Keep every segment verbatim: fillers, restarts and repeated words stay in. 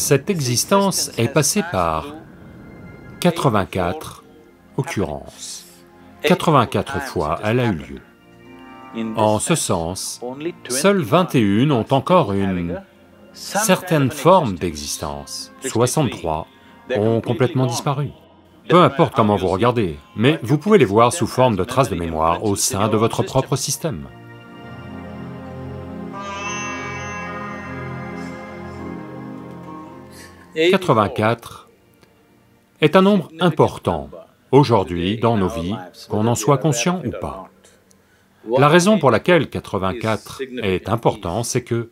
Cette existence est passée par quatre-vingt-quatre occurrences. quatre-vingt-quatre fois elle a eu lieu. En ce sens, seules vingt et une ont encore une certaine forme d'existence. soixante-trois ont complètement disparu. Peu importe comment vous regardez, mais vous pouvez les voir sous forme de traces de mémoire au sein de votre propre système. quatre-vingt-quatre est un nombre important aujourd'hui dans nos vies, qu'on en soit conscient ou pas. La raison pour laquelle quatre-vingt-quatre est important, c'est que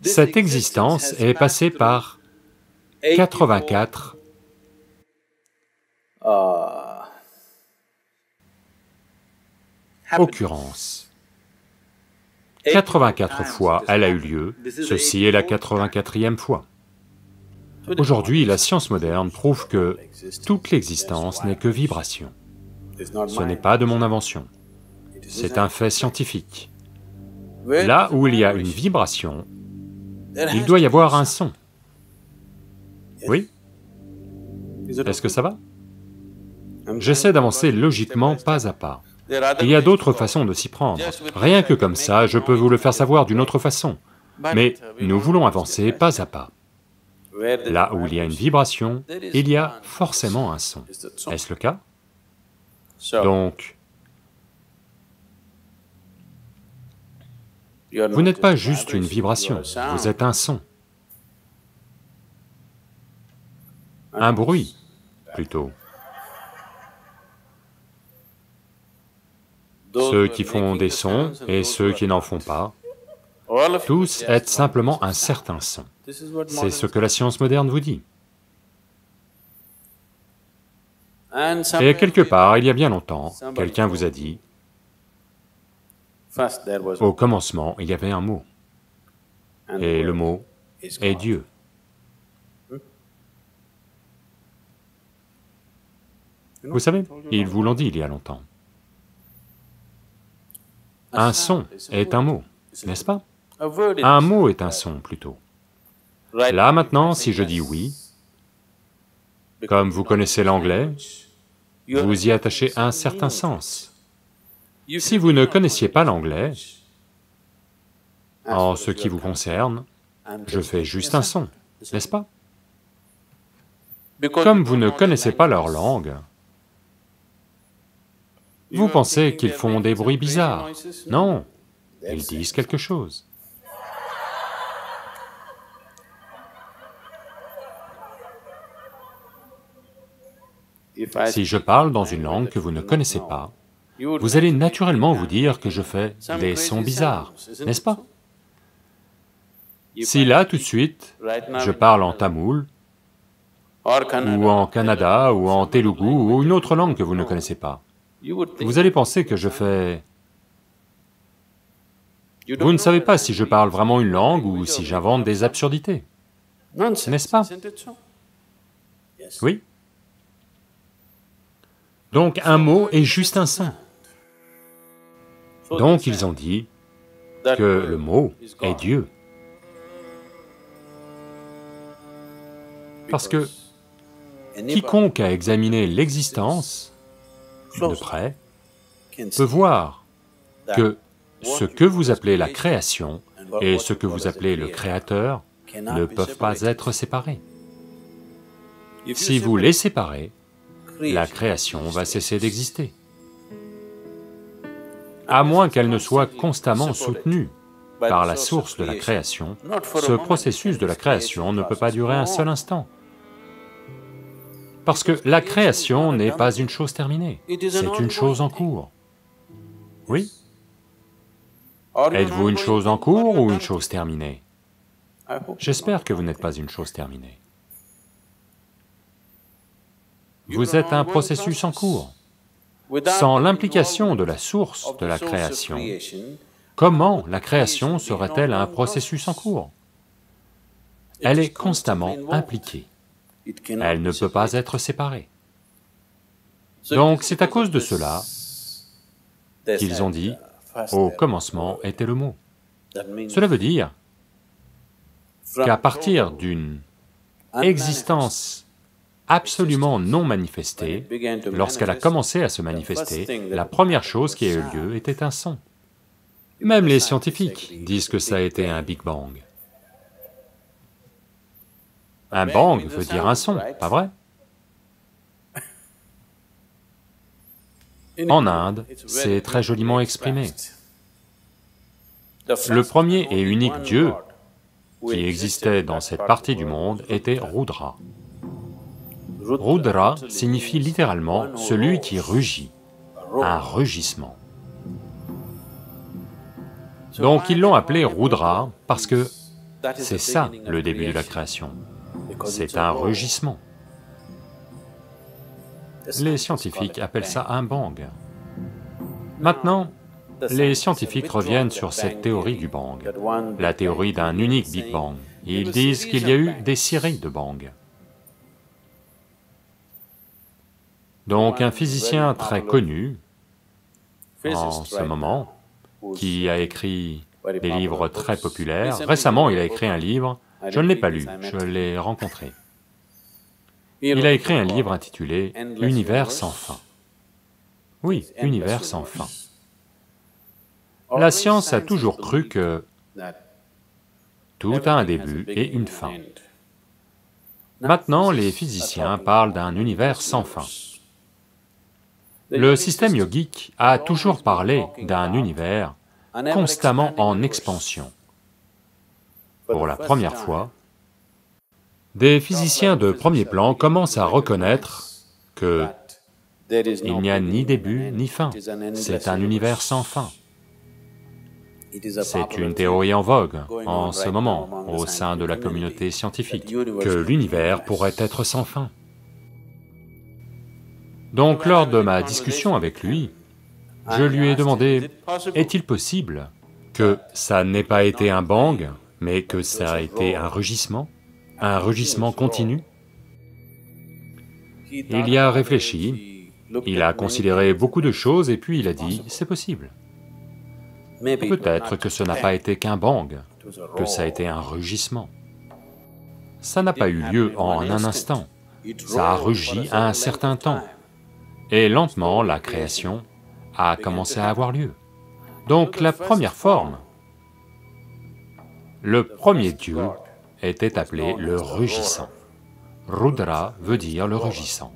cette existence est passée par quatre-vingt-quatre occurrences. quatre-vingt-quatre fois elle a eu lieu, ceci est la quatre-vingt-quatrième fois. Aujourd'hui, la science moderne prouve que toute l'existence n'est que vibration. Ce n'est pas de mon invention, c'est un fait scientifique. Là où il y a une vibration, il doit y avoir un son. Oui? Est-ce que ça va? J'essaie d'avancer logiquement pas à pas. Il y a d'autres façons de s'y prendre. Rien que comme ça, je peux vous le faire savoir d'une autre façon. Mais nous voulons avancer pas à pas. Là où il y a une vibration, il y a forcément un son. Est-ce le cas? Donc, vous n'êtes pas juste une vibration, vous êtes un son. Un bruit, plutôt. Ceux qui font des sons et ceux qui n'en font pas, tous est simplement un certain son. C'est ce que la science moderne vous dit. Et quelque part, il y a bien longtemps, quelqu'un vous a dit, au commencement, il y avait un mot, et le mot est Dieu. Vous savez, ils vous l'ont dit il y a longtemps. Un son est un mot, n'est-ce pas? Un mot est un son, plutôt. Là, maintenant, si je dis oui, comme vous connaissez l'anglais, vous y attachez un certain sens. Si vous ne connaissiez pas l'anglais, en ce qui vous concerne, je fais juste un son, n'est-ce pas? Comme vous ne connaissez pas leur langue, vous pensez qu'ils font des bruits bizarres. Non, ils disent quelque chose. Si je parle dans une langue que vous ne connaissez pas, vous allez naturellement vous dire que je fais des sons bizarres, n'est-ce pas? Si là, tout de suite, je parle en tamoul, ou en kannada, ou en telugu, ou une autre langue que vous ne connaissez pas, vous allez penser que je fais... Vous ne savez pas si je parle vraiment une langue ou si j'invente des absurdités, n'est-ce pas? Oui. Donc un mot est juste un son. Donc ils ont dit que le mot est Dieu. Parce que quiconque a examiné l'existence de près peut voir que ce que vous appelez la création et ce que vous appelez le créateur ne peuvent pas être séparés. Si vous les séparez, la création va cesser d'exister, à moins qu'elle ne soit constamment soutenue par la source de la création. Ce processus de la création ne peut pas durer un seul instant, parce que la création n'est pas une chose terminée, c'est une chose en cours. Oui? Êtes-vous une chose en cours ou une chose terminée? J'espère que vous n'êtes pas une chose terminée. Vous êtes un processus en cours. Sans l'implication de la source de la création, comment la création serait-elle un processus en cours? Elle est constamment impliquée. Elle ne peut pas être séparée. Donc c'est à cause de cela qu'ils ont dit « au commencement était le mot ». Cela veut dire qu'à partir d'une existence absolument non manifestée, lorsqu'elle a commencé à se manifester, la première chose qui a eu lieu était un son. Même les scientifiques disent que ça a été un Big Bang. Un bang veut dire un son, pas vrai? En Inde, c'est très joliment exprimé. Le premier et unique Dieu qui existait dans cette partie du monde était Rudra. Rudra signifie littéralement « celui qui rugit », un rugissement. Donc ils l'ont appelé Rudra parce que c'est ça le début de la création, c'est un rugissement. Les scientifiques appellent ça un bang. Maintenant, les scientifiques reviennent sur cette théorie du bang, la théorie d'un unique Big Bang. Ils disent qu'il y a eu des séries de bangs. Donc un physicien très connu en ce moment, qui a écrit des livres très populaires, récemment il a écrit un livre, je ne l'ai pas lu, je l'ai rencontré. Il a écrit un livre intitulé « Univers sans fin ». Oui, « Univers sans fin ». La science a toujours cru que tout a un début et une fin. Maintenant, les physiciens parlent d'un univers sans fin. Le système yogique a toujours parlé d'un univers constamment en expansion. Pour la première fois, des physiciens de premier plan commencent à reconnaître que il n'y a ni début ni fin, c'est un univers sans fin. C'est une théorie en vogue en ce moment au sein de la communauté scientifique, que l'univers pourrait être sans fin. Donc lors de ma discussion avec lui, je lui ai demandé, est-il possible que ça n'ait pas été un bang, mais que ça a été un rugissement ? Un rugissement continu? Il y a réfléchi, il a considéré beaucoup de choses et puis il a dit, c'est possible. Peut-être que ce n'a pas été qu'un bang, que ça a été un rugissement. Ça n'a pas eu lieu en un instant, ça a rugi à un certain temps. Et lentement, la création a commencé à avoir lieu. Donc la première forme, le premier Dieu, était appelé le rugissant. Rudra veut dire le rugissant.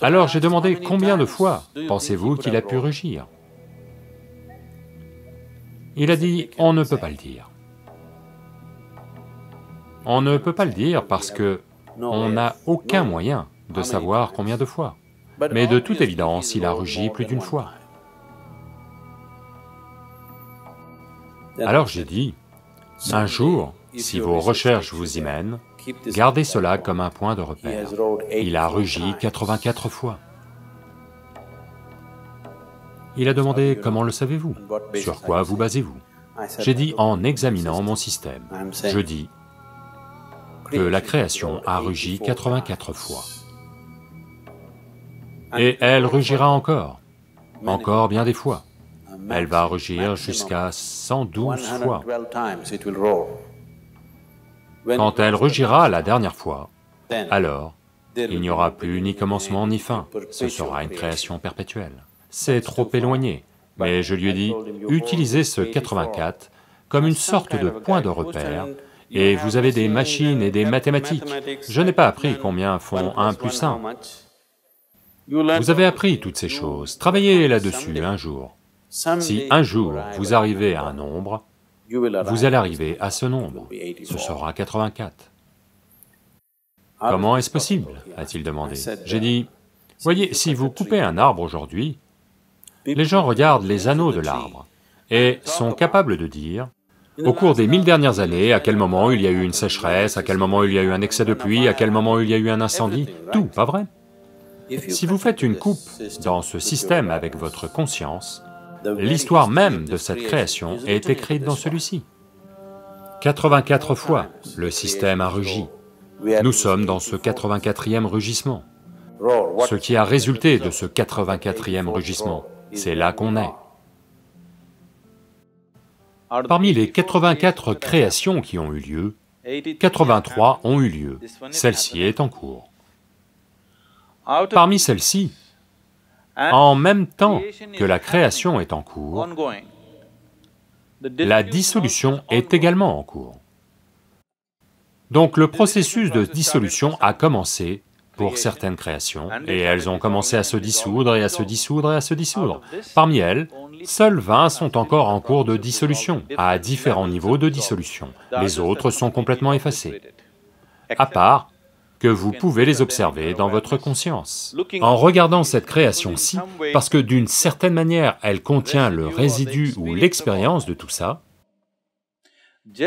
Alors j'ai demandé combien de fois pensez-vous qu'il a pu rugir? Il a dit, on ne peut pas le dire. On ne peut pas le dire parce que on n'a aucun moyen de savoir combien de fois. Mais de toute évidence, il a rugi plus d'une fois. Alors j'ai dit, un jour, si vos recherches vous y mènent, gardez cela comme un point de repère. Il a rugi quatre-vingt-quatre fois. Il a demandé, comment le savez-vous? Sur quoi vous basez-vous? J'ai dit, en examinant mon système, je dis que la création a rugi quatre-vingt-quatre fois. Et elle rugira encore, encore bien des fois. Elle va rugir jusqu'à cent douze fois. Quand elle rugira la dernière fois, alors il n'y aura plus ni commencement ni fin, ce sera une création perpétuelle. C'est trop éloigné, mais je lui ai dit, utilisez ce quatre-vingt-quatre comme une sorte de point de repère, et vous avez des machines et des mathématiques. Je n'ai pas appris combien font un plus un. Vous avez appris toutes ces choses, travaillez là-dessus un jour. Si un jour vous arrivez à un nombre, vous allez arriver à ce nombre, ce sera quatre-vingt-quatre. Comment est-ce possible? A-t-il demandé. J'ai dit, voyez, si vous coupez un arbre aujourd'hui, les gens regardent les anneaux de l'arbre et sont capables de dire, au cours des mille dernières années, à quel moment il y a eu une sécheresse, à quel moment il y a eu un excès de pluie, à quel moment il y a eu un incendie, tout, pas vrai? Si vous faites une coupe dans ce système avec votre conscience, l'histoire même de cette création est écrite dans celui-ci. quatre-vingt-quatre fois, le système a rugi. Nous sommes dans ce quatre-vingt-quatrième rugissement. Ce qui a résulté de ce quatre-vingt-quatrième rugissement, c'est là qu'on est. Parmi les quatre-vingt-quatre créations qui ont eu lieu, quatre-vingt-trois ont eu lieu. Celle-ci est en cours. Parmi celles-ci, en même temps que la création est en cours, la dissolution est également en cours. Donc le processus de dissolution a commencé pour certaines créations, et elles ont commencé à se dissoudre, et à se dissoudre, et à se dissoudre. Parmi elles, seules vingt sont encore en cours de dissolution, à différents niveaux de dissolution. Les autres sont complètement effacées, à part que vous pouvez les observer dans votre conscience. En regardant cette création-ci, parce que d'une certaine manière, elle contient le résidu ou l'expérience de tout ça,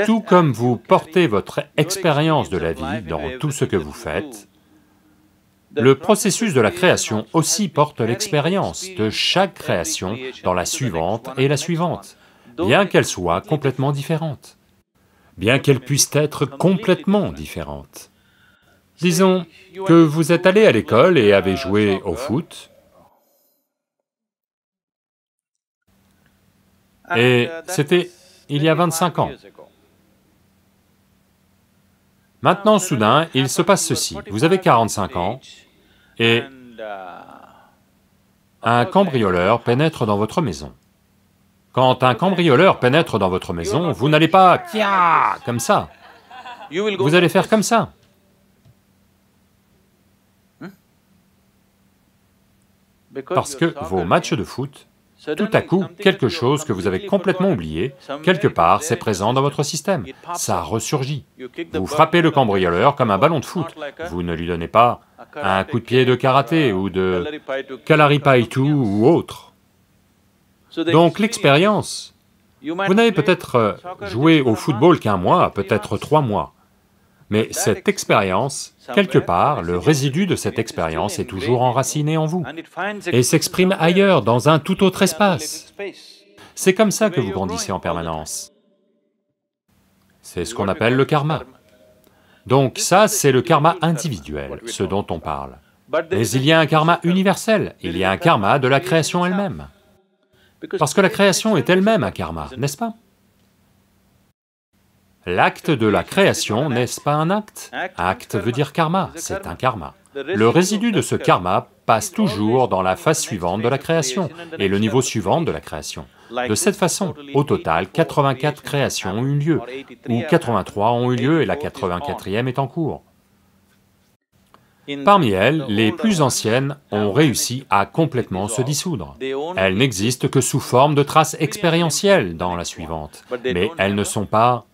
tout comme vous portez votre expérience de la vie dans tout ce que vous faites, le processus de la création aussi porte l'expérience de chaque création dans la suivante et la suivante, bien qu'elles soient complètement différentes, bien qu'elles puissent être complètement différentes. Disons que vous êtes allé à l'école et avez joué au foot, et c'était il y a vingt-cinq ans. Maintenant, soudain, il se passe ceci. Vous avez quarante-cinq ans et un cambrioleur pénètre dans votre maison. Quand un cambrioleur pénètre dans votre maison, vous n'allez pas kia comme ça. Vous allez faire comme ça. Parce que vos matchs de foot, tout à coup, quelque chose que vous avez complètement oublié, quelque part, c'est présent dans votre système, ça ressurgit. Vous frappez le cambrioleur comme un ballon de foot, vous ne lui donnez pas un coup de pied de karaté ou de kalaripaitu ou autre. Donc l'expérience, vous n'avez peut-être joué au football qu'un mois, peut-être trois mois, mais cette expérience, quelque part, le résidu de cette expérience est toujours enraciné en vous et s'exprime ailleurs, dans un tout autre espace. C'est comme ça que vous grandissez en permanence. C'est ce qu'on appelle le karma. Donc ça, c'est le karma individuel, ce dont on parle. Mais il y a un karma universel, il y a un karma de la création elle-même. Parce que la création est elle-même un karma, n'est-ce pas? L'acte de la création, n'est-ce pas un acte? Acte veut dire karma, c'est un karma. Le résidu de ce karma passe toujours dans la phase suivante de la création et le niveau suivant de la création. De cette façon, au total, quatre-vingt-quatre créations ont eu lieu, ou quatre-vingt-trois ont eu lieu et la quatre-vingt-quatrième est en cours. Parmi elles, les plus anciennes ont réussi à complètement se dissoudre. Elles n'existent que sous forme de traces expérientielles dans la suivante, mais elles ne sont pas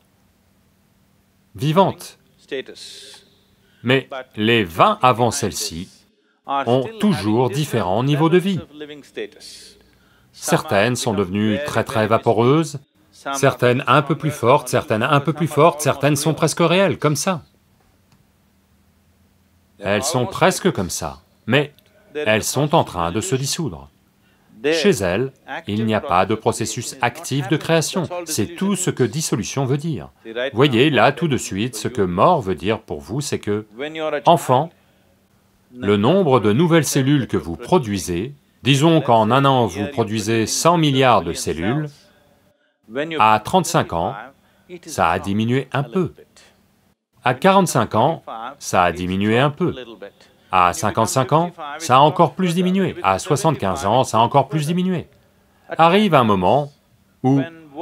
vivantes. Mais les vingt avant celle-ci ont toujours différents niveaux de vie. Certaines sont devenues très très vaporeuses, certaines un peu plus fortes, certaines un peu plus fortes, certaines sont presque réelles, comme ça. Elles sont presque comme ça, mais elles sont en train de se dissoudre. Chez elles, il n'y a pas de processus actif de création, c'est tout ce que dissolution veut dire. Voyez là tout de suite ce que mort veut dire pour vous, c'est que, enfant, le nombre de nouvelles cellules que vous produisez, disons qu'en un an vous produisez cent milliards de cellules, à trente-cinq ans, ça a diminué un peu. À quarante-cinq ans, ça a diminué un peu. À cinquante-cinq ans, ça a encore plus diminué, à soixante-quinze ans, ça a encore plus diminué. Arrive un moment où,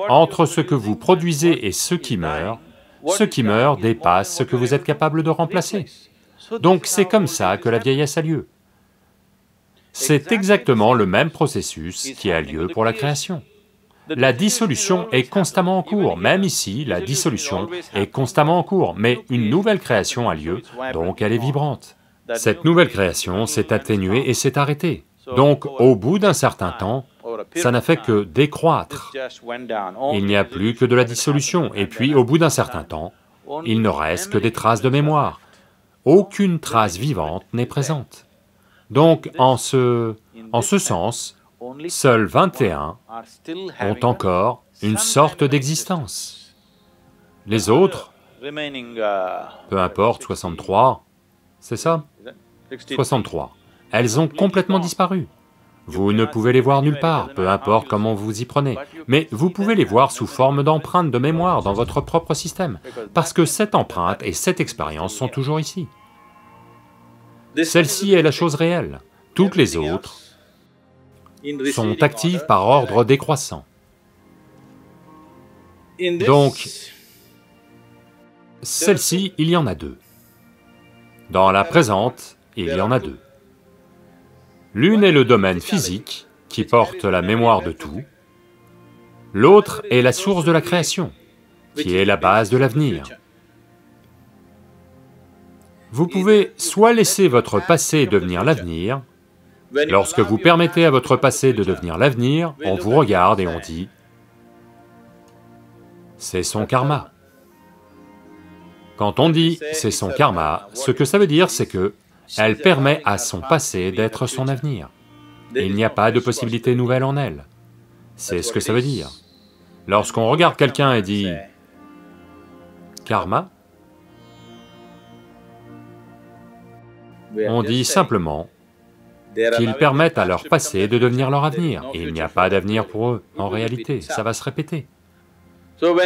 entre ce que vous produisez et ce qui meurt, ce qui meurt dépasse ce que vous êtes capable de remplacer. Donc c'est comme ça que la vieillesse a lieu. C'est exactement le même processus qui a lieu pour la création. La dissolution est constamment en cours, même ici, la dissolution est constamment en cours, mais une nouvelle création a lieu, donc elle est vibrante. Cette nouvelle création s'est atténuée et s'est arrêtée. Donc, au bout d'un certain temps, ça n'a fait que décroître. Il n'y a plus que de la dissolution, et puis au bout d'un certain temps, il ne reste que des traces de mémoire. Aucune trace vivante n'est présente. Donc, en ce, en ce sens, seuls vingt et un ont encore une sorte d'existence. Les autres, peu importe, soixante-trois, c'est ça ? soixante-trois. Elles ont complètement disparu. Vous ne pouvez les voir nulle part, peu importe comment vous y prenez, mais vous pouvez les voir sous forme d'empreintes de mémoire dans votre propre système, parce que cette empreinte et cette expérience sont toujours ici. Celle-ci est la chose réelle, toutes les autres sont actives par ordre décroissant. Donc, celle-ci, il y en a deux. Dans la présente, il y en a deux. L'une est le domaine physique, qui porte la mémoire de tout. L'autre est la source de la création, qui est la base de l'avenir. Vous pouvez soit laisser votre passé devenir l'avenir. Lorsque vous permettez à votre passé de devenir l'avenir, on vous regarde et on dit « c'est son karma ». Quand on dit « c'est son karma », ce que ça veut dire, c'est que elle permet à son passé d'être son avenir. Il n'y a pas de possibilité nouvelle en elle. C'est ce que ça veut dire. Lorsqu'on regarde quelqu'un et dit « karma », on dit simplement qu'ils permettent à leur passé de devenir leur avenir. Et il n'y a pas d'avenir pour eux, en réalité, ça va se répéter.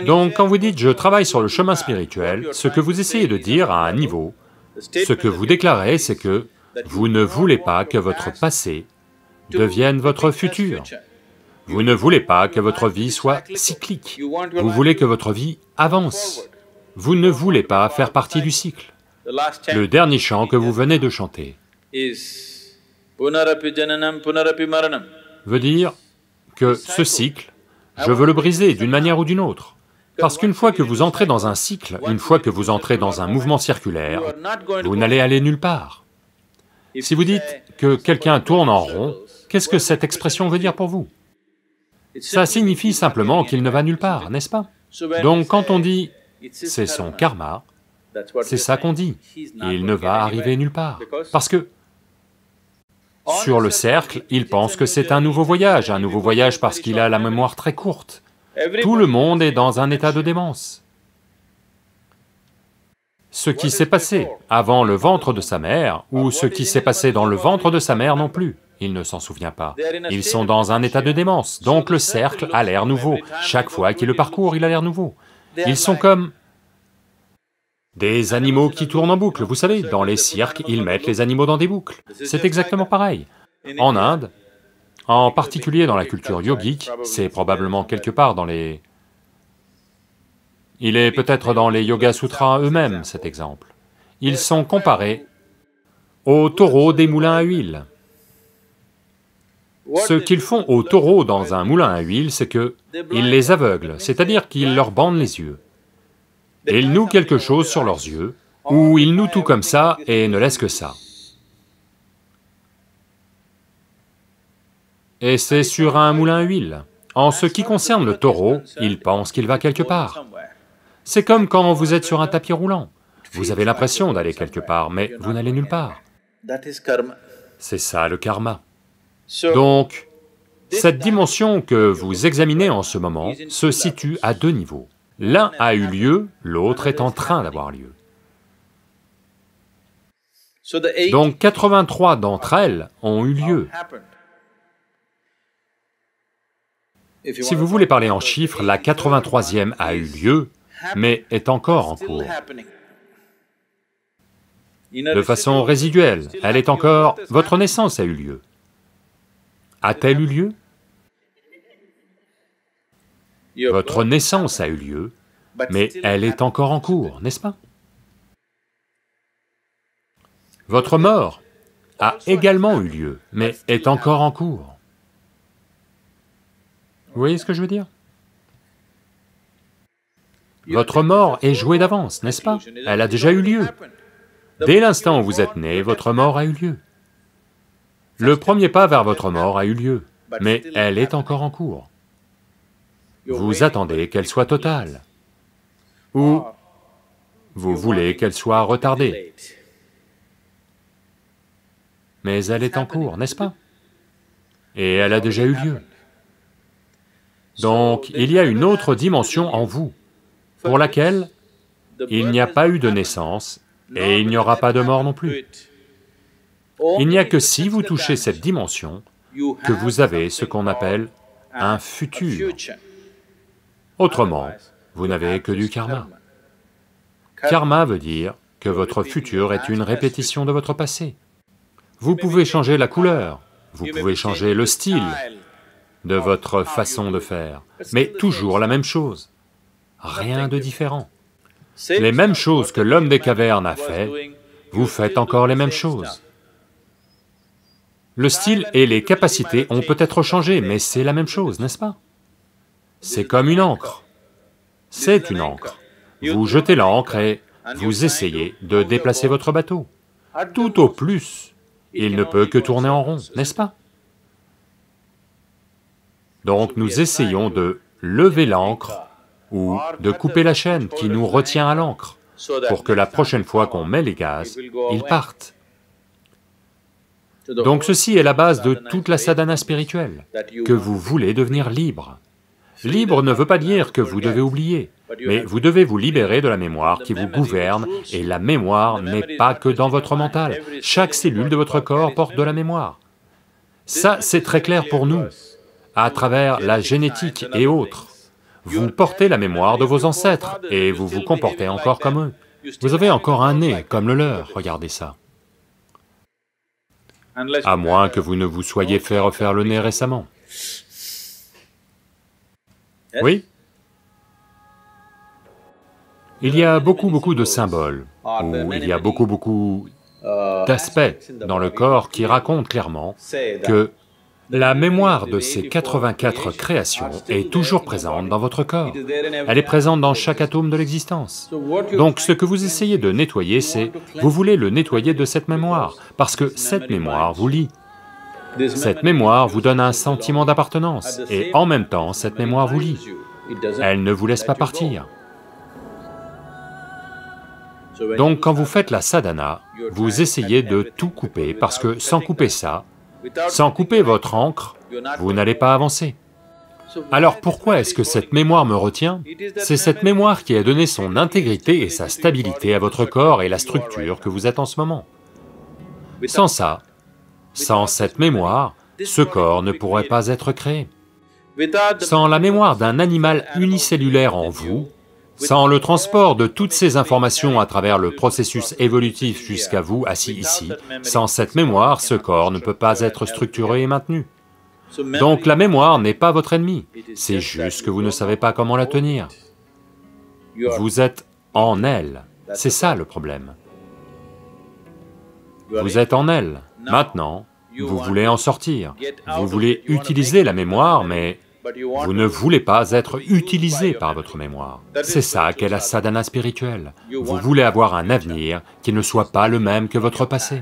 Donc quand vous dites « je travaille sur le chemin spirituel », ce que vous essayez de dire à un niveau, ce que vous déclarez, c'est que vous ne voulez pas que votre passé devienne votre futur. Vous ne voulez pas que votre vie soit cyclique. Vous voulez que votre vie avance. Vous ne voulez pas faire partie du cycle. Le dernier chant que vous venez de chanter veut dire que ce cycle, je veux le briser d'une manière ou d'une autre. Parce qu'une fois que vous entrez dans un cycle, une fois que vous entrez dans un mouvement circulaire, vous n'allez aller nulle part. Si vous dites que quelqu'un tourne en rond, qu'est-ce que cette expression veut dire pour vous? Ça signifie simplement qu'il ne va nulle part, n'est-ce pas? Donc quand on dit « c'est son karma », c'est ça qu'on dit, il ne va arriver nulle part. Parce que sur le cercle, il pense que c'est un nouveau voyage, un nouveau voyage parce qu'il a la mémoire très courte. Tout le monde est dans un état de démence. Ce qui s'est passé avant le ventre de sa mère, ou ce qui s'est passé dans le ventre de sa mère non plus, il ne s'en souvient pas. Ils sont dans un état de démence, donc le cercle a l'air nouveau. Chaque fois qu'il le parcourt, il a l'air nouveau. Ils sont comme des animaux qui tournent en boucle. Vous savez, dans les cirques, ils mettent les animaux dans des boucles. C'est exactement pareil. En Inde, en particulier dans la culture yogique, c'est probablement quelque part dans les... Il est peut-être dans les Yoga Sutras eux-mêmes, cet exemple. Ils sont comparés aux taureaux des moulins à huile. Ce qu'ils font aux taureaux dans un moulin à huile, c'est qu'ils les aveuglent, c'est-à-dire qu'ils leur bandent les yeux. Ils nouent quelque chose sur leurs yeux, ou ils nouent tout comme ça et ne laissent que ça. Et c'est sur un moulin à huile. En ce qui concerne le taureau, il pense qu'il va quelque part. C'est comme quand vous êtes sur un tapis roulant. Vous avez l'impression d'aller quelque part, mais vous n'allez nulle part. C'est ça le karma. Donc, cette dimension que vous examinez en ce moment se situe à deux niveaux. L'un a eu lieu, l'autre est en train d'avoir lieu. Donc quatre-vingt-trois d'entre elles ont eu lieu. Si vous voulez parler en chiffres, la quatre-vingt-troisième a eu lieu, mais est encore en cours. De façon résiduelle, elle est encore... Votre naissance a eu lieu. A-t-elle eu lieu? Votre naissance a eu lieu, mais elle est encore en cours, n'est-ce pas? Votre mort a également eu lieu, mais est encore en cours. Vous voyez ce que je veux dire? Votre mort est jouée d'avance, n'est-ce pas? Elle a déjà eu lieu. Dès l'instant où vous êtes né, votre mort a eu lieu. Le premier pas vers votre mort a eu lieu, mais elle est encore en cours. Vous attendez qu'elle soit totale, ou vous voulez qu'elle soit retardée. Mais elle est en cours, n'est-ce pas? Et elle a déjà eu lieu. Donc, il y a une autre dimension en vous, pour laquelle il n'y a pas eu de naissance et il n'y aura pas de mort non plus. Il n'y a que si vous touchez cette dimension que vous avez ce qu'on appelle un futur. Autrement, vous n'avez que du karma. Karma veut dire que votre futur est une répétition de votre passé. Vous pouvez changer la couleur, vous pouvez changer le style de votre façon de faire, mais toujours la même chose, rien de différent. Les mêmes choses que l'homme des cavernes a fait, vous faites encore les mêmes choses. Le style et les capacités ont peut-être changé, mais c'est la même chose, n'est-ce pas? C'est comme une encre. C'est une encre. Vous jetez l'encre et vous essayez de déplacer votre bateau. Tout au plus, il ne peut que tourner en rond, n'est-ce pas? Donc nous essayons de lever l'encre ou de couper la chaîne qui nous retient à l'encre, pour que la prochaine fois qu'on met les gaz, ils partent. Donc ceci est la base de toute la sadhana spirituelle, que vous voulez devenir libre. Libre ne veut pas dire que vous devez oublier, mais vous devez vous libérer de la mémoire qui vous gouverne, et la mémoire n'est pas que dans votre mental. Chaque cellule de votre corps porte de la mémoire. Ça, c'est très clair pour nous, à travers la génétique et autres. Vous portez la mémoire de vos ancêtres, et vous vous comportez encore comme eux. Vous avez encore un nez comme le leur, regardez ça. À moins que vous ne vous soyez fait refaire le nez récemment. Oui? Il y a beaucoup, beaucoup de symboles, ou il y a beaucoup, beaucoup d'aspects dans le corps qui racontent clairement que la mémoire de ces quatre-vingt-quatre créations est toujours présente dans votre corps. Elle est présente dans chaque atome de l'existence. Donc ce que vous essayez de nettoyer, c'est... vous voulez le nettoyer de cette mémoire, parce que cette mémoire vous lie. Cette mémoire vous donne un sentiment d'appartenance, et en même temps, cette mémoire vous lie. Elle ne vous laisse pas partir. Donc quand vous faites la sadhana, vous essayez de tout couper, parce que sans couper ça, sans couper votre encre, vous n'allez pas avancer. Alors pourquoi est-ce que cette mémoire me retient? C'est cette mémoire qui a donné son intégrité et sa stabilité à votre corps et la structure que vous êtes en ce moment. Sans ça, sans cette mémoire, ce corps ne pourrait pas être créé. Sans la mémoire d'un animal unicellulaire en vous, sans le transport de toutes ces informations à travers le processus évolutif jusqu'à vous, assis ici, sans cette mémoire, ce corps ne peut pas être structuré et maintenu. Donc la mémoire n'est pas votre ennemi, c'est juste que vous ne savez pas comment la tenir. Vous êtes en elle, c'est ça le problème. Vous êtes en elle. Maintenant, vous voulez en sortir, vous voulez utiliser la mémoire, mais... vous ne voulez pas être utilisé par votre mémoire. C'est ça qu'est la sadhana spirituelle. Vous voulez avoir un avenir qui ne soit pas le même que votre passé.